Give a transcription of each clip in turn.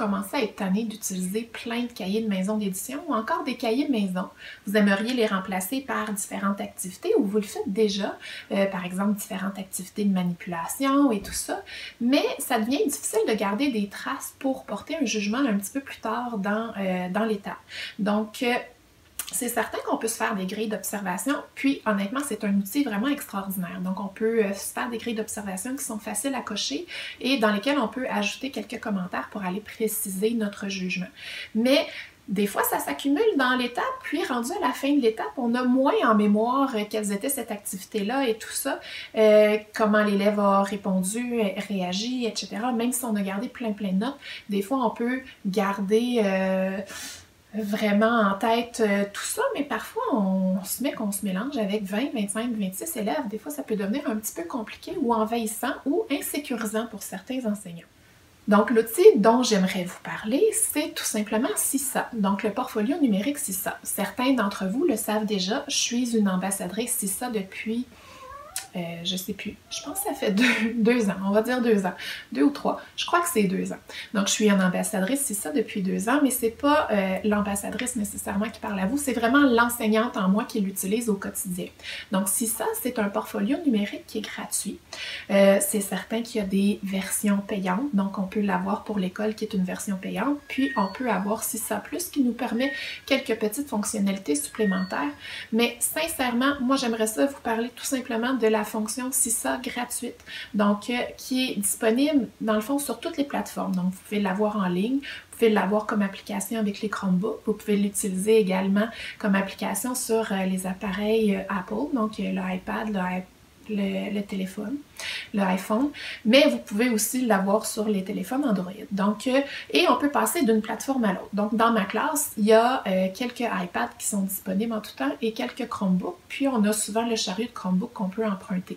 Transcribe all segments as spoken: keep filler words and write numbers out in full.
commencez à être tanné d'utiliser plein de cahiers de maison d'édition ou encore des cahiers maison. Vous aimeriez les remplacer par différentes activités ou vous le faites déjà, euh, par exemple différentes activités de manipulation et tout ça, mais ça devient difficile de garder des traces pour porter un jugement un petit peu plus tard dans, euh, dans l'étape. Donc, euh, c'est certain qu'on peut se faire des grilles d'observation, puis honnêtement, c'est un outil vraiment extraordinaire. Donc, on peut euh, se faire des grilles d'observation qui sont faciles à cocher et dans lesquelles on peut ajouter quelques commentaires pour aller préciser notre jugement. Mais des fois, ça s'accumule dans l'étape, puis rendu à la fin de l'étape, on a moins en mémoire quelles étaient cette activité-là et tout ça, euh, comment l'élève a répondu, réagi, et cetera. Même si on a gardé plein plein de notes, des fois on peut garder euh, vraiment en tête euh, tout ça, mais parfois on se met qu'on se mélange avec vingt, vingt-cinq, vingt-six élèves. Des fois, ça peut devenir un petit peu compliqué ou envahissant ou insécurisant pour certains enseignants. Donc, l'outil dont j'aimerais vous parler, c'est tout simplement Seesaw, donc le portfolio numérique Seesaw. Certains d'entre vous le savent déjà, je suis une ambassadrice Seesaw depuis, euh, je sais plus, je pense que ça fait deux, deux ans, on va dire deux ans, deux ou trois, je crois que c'est deux ans. Donc, je suis une ambassadrice Seesaw depuis deux ans, mais c'est pas euh, l'ambassadrice nécessairement qui parle à vous, c'est vraiment l'enseignante en moi qui l'utilise au quotidien. Donc, Seesaw, c'est un portfolio numérique qui est gratuit. Euh, c'est certain qu'il y a des versions payantes, donc on peut l'avoir pour l'école qui est une version payante, puis on peut avoir Seesaw Plus qui nous permet quelques petites fonctionnalités supplémentaires, mais sincèrement, moi j'aimerais ça vous parler tout simplement de la fonction Seesaw gratuite, donc euh, qui est disponible dans le fond sur toutes les plateformes, donc vous pouvez l'avoir en ligne, vous pouvez l'avoir comme application avec les Chromebooks, vous pouvez l'utiliser également comme application sur euh, les appareils euh, Apple, donc euh, l'iPad, l'iPad, Le, le téléphone, l'iPhone, mais vous pouvez aussi l'avoir sur les téléphones Android. Donc, euh, et on peut passer d'une plateforme à l'autre. Donc, dans ma classe, il y a euh, quelques iPads qui sont disponibles en tout temps et quelques Chromebooks, puis on a souvent le chariot de Chromebook qu'on peut emprunter.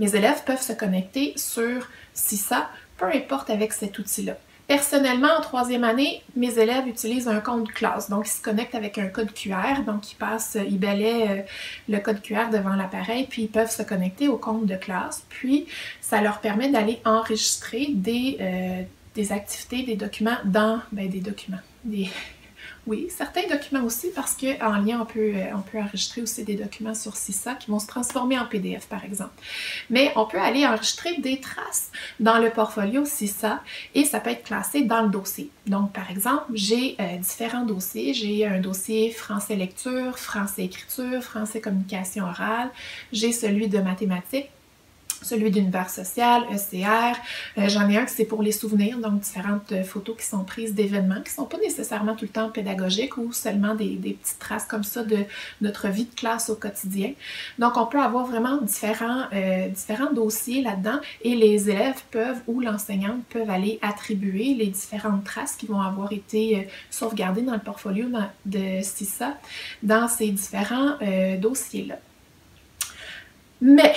Mes élèves peuvent se connecter sur Seesaw, peu importe avec cet outil-là. Personnellement, en troisième année, mes élèves utilisent un compte classe, donc ils se connectent avec un code Q R, donc ils passent, ils balaient le code Q R devant l'appareil, puis ils peuvent se connecter au compte de classe, puis ça leur permet d'aller enregistrer des, euh, des activités, des documents dans, ben des documents, des... Oui, certains documents aussi, parce qu'en lien, on peut, on peut enregistrer aussi des documents sur Seesaw qui vont se transformer en P D F, par exemple. Mais on peut aller enregistrer des traces dans le portfolio Seesaw et ça peut être classé dans le dossier. Donc, par exemple, j'ai euh, différents dossiers. J'ai un dossier français lecture, français écriture, français communication orale. J'ai celui de mathématiques, celui d'univers social, E C R, euh, j'en ai un que c'est pour les souvenirs, donc différentes euh, photos qui sont prises d'événements qui ne sont pas nécessairement tout le temps pédagogiques ou seulement des, des petites traces comme ça de notre vie de classe au quotidien. Donc on peut avoir vraiment différents, euh, différents dossiers là-dedans et les élèves peuvent ou l'enseignante peuvent aller attribuer les différentes traces qui vont avoir été euh, sauvegardées dans le portfolio de Seesaw dans ces différents euh, dossiers-là. Mais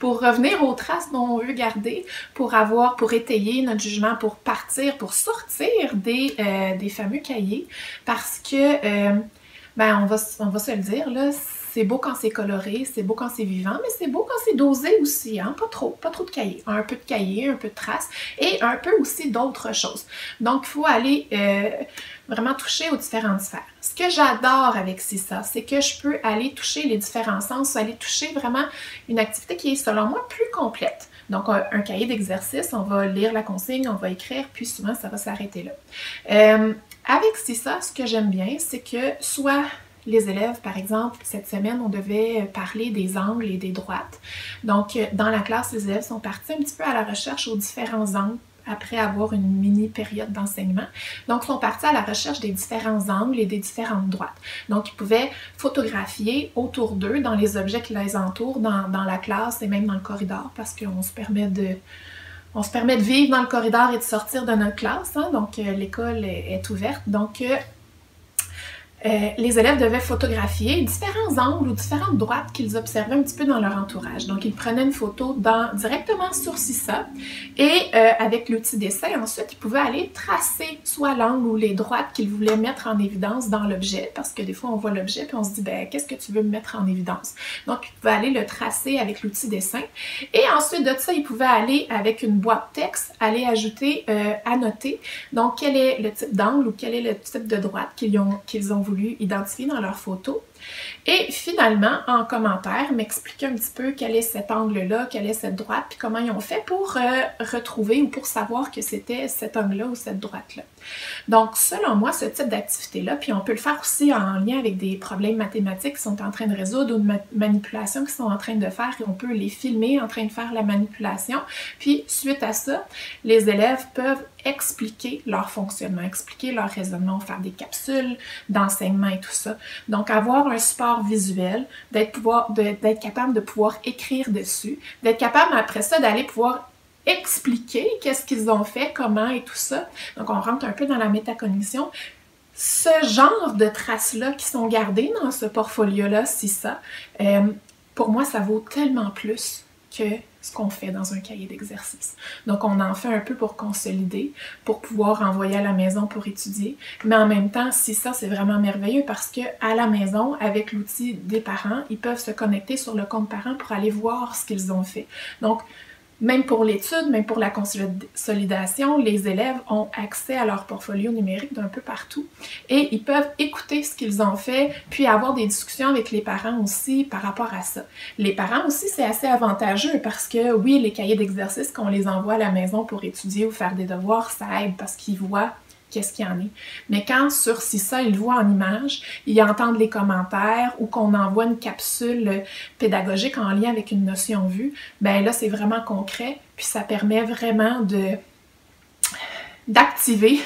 pour revenir aux traces dont on veut garder, pour avoir, pour étayer notre jugement, pour partir, pour sortir des, euh, des fameux cahiers, parce que, euh, ben on va, on va se le dire, là, c'est beau quand c'est coloré, c'est beau quand c'est vivant, mais c'est beau quand c'est dosé aussi, hein? Pas trop, pas trop de cahiers. Un peu de cahiers, un peu de traces et un peu aussi d'autres choses. Donc, il faut aller euh, vraiment toucher aux différentes sphères. Ce que j'adore avec Seesaw, c'est que je peux aller toucher les différents sens, aller toucher vraiment une activité qui est, selon moi, plus complète. Donc, un, un cahier d'exercice, on va lire la consigne, on va écrire, puis souvent, ça va s'arrêter là. Euh, avec Seesaw, ce que j'aime bien, c'est que soit... Les élèves, par exemple, cette semaine, on devait parler des angles et des droites. Donc, dans la classe, les élèves sont partis un petit peu à la recherche aux différents angles après avoir une mini-période d'enseignement. Donc, ils sont partis à la recherche des différents angles et des différentes droites. Donc, ils pouvaient photographier autour d'eux, dans les objets qui les entourent, dans, dans la classe et même dans le corridor, parce qu'on se permet de... On se permet de vivre dans le corridor et de sortir de notre classe, hein? Donc, l'école est, est ouverte. Donc, Euh, les élèves devaient photographier différents angles ou différentes droites qu'ils observaient un petit peu dans leur entourage. Donc, ils prenaient une photo dans, directement sur Seesaw et euh, avec l'outil d'essai, ensuite, ils pouvaient aller tracer soit l'angle ou les droites qu'ils voulaient mettre en évidence dans l'objet, parce que des fois, on voit l'objet puis on se dit, ben, qu'est-ce que tu veux mettre en évidence? Donc, ils pouvaient aller le tracer avec l'outil dessin. Et ensuite de ça, ils pouvaient aller avec une boîte texte, aller ajouter, euh, annoter, donc quel est le type d'angle ou quel est le type de droite qu'ils ont, qu'ils ont voulu identifier dans leur photo. Et finalement, en commentaire, m'expliquer un petit peu quel est cet angle-là, quelle est cette droite, puis comment ils ont fait pour euh, retrouver ou pour savoir que c'était cet angle-là ou cette droite-là. Donc, selon moi, ce type d'activité-là, puis on peut le faire aussi en lien avec des problèmes mathématiques qui sont en train de résoudre ou de ma manipulation qu'ils sont en train de faire, et on peut les filmer en train de faire la manipulation. Puis, suite à ça, les élèves peuvent expliquer leur fonctionnement, expliquer leur raisonnement, faire des capsules d'enseignement et tout ça. Donc, avoir un support visuel, d'être capable de pouvoir écrire dessus, d'être capable après ça d'aller pouvoir expliquer qu'est-ce qu'ils ont fait, comment et tout ça. Donc, on rentre un peu dans la métacognition. Ce genre de traces-là qui sont gardées dans ce portfolio-là, si ça, euh, pour moi, ça vaut tellement plus que ce qu'on fait dans un cahier d'exercice. Donc, on en fait un peu pour consolider, pour pouvoir envoyer à la maison pour étudier, mais en même temps, si ça, c'est vraiment merveilleux parce que à la maison, avec l'outil des parents, ils peuvent se connecter sur le compte parent pour aller voir ce qu'ils ont fait. Donc, même pour l'étude, même pour la consolidation, les élèves ont accès à leur portfolio numérique d'un peu partout et ils peuvent écouter ce qu'ils ont fait, puis avoir des discussions avec les parents aussi par rapport à ça. Les parents aussi, c'est assez avantageux parce que oui, les cahiers d'exercice qu'on les envoie à la maison pour étudier ou faire des devoirs, ça aide parce qu'ils voient qu'est-ce qu'il y en est. Mais quand sur Seesaw, ils le voient en images, ils entendent les commentaires ou qu'on envoie une capsule pédagogique en lien avec une notion vue, ben là, c'est vraiment concret, puis ça permet vraiment de d'activer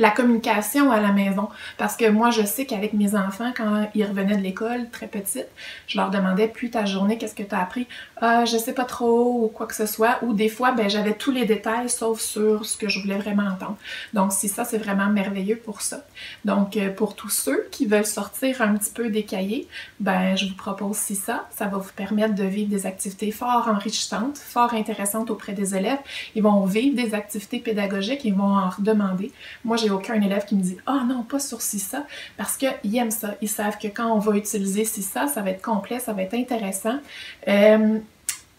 la communication à la maison. Parce que moi, je sais qu'avec mes enfants, quand ils revenaient de l'école, très petites, je leur demandais, puis ta journée, qu'est-ce que tu as appris? Ah, je sais pas trop, ou quoi que ce soit. Ou des fois, ben, j'avais tous les détails, sauf sur ce que je voulais vraiment entendre. Donc, si ça, c'est vraiment merveilleux pour ça. Donc, pour tous ceux qui veulent sortir un petit peu des cahiers, ben, je vous propose si ça. Ça va vous permettre de vivre des activités fort enrichissantes, fort intéressantes auprès des élèves. Ils vont vivre des activités pédagogiques, ils vont en redemander. Moi, j'ai aucun élève qui me dit « Ah non, pas sur Seesaw » parce qu'ils aiment ça. Ils savent que quand on va utiliser Seesaw, ça va être complet, ça va être intéressant euh,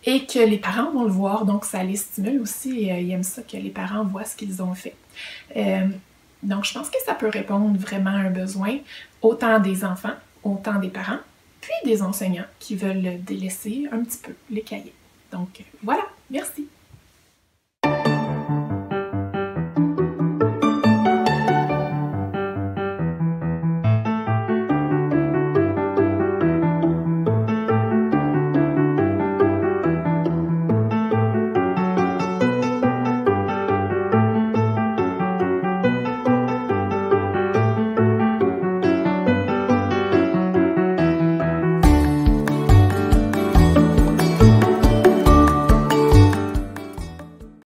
et que les parents vont le voir, donc ça les stimule aussi et euh, ils aiment ça que les parents voient ce qu'ils ont fait. Euh, donc, je pense que ça peut répondre vraiment à un besoin, autant des enfants, autant des parents, puis des enseignants qui veulent délaisser un petit peu les cahiers. Donc, voilà, merci!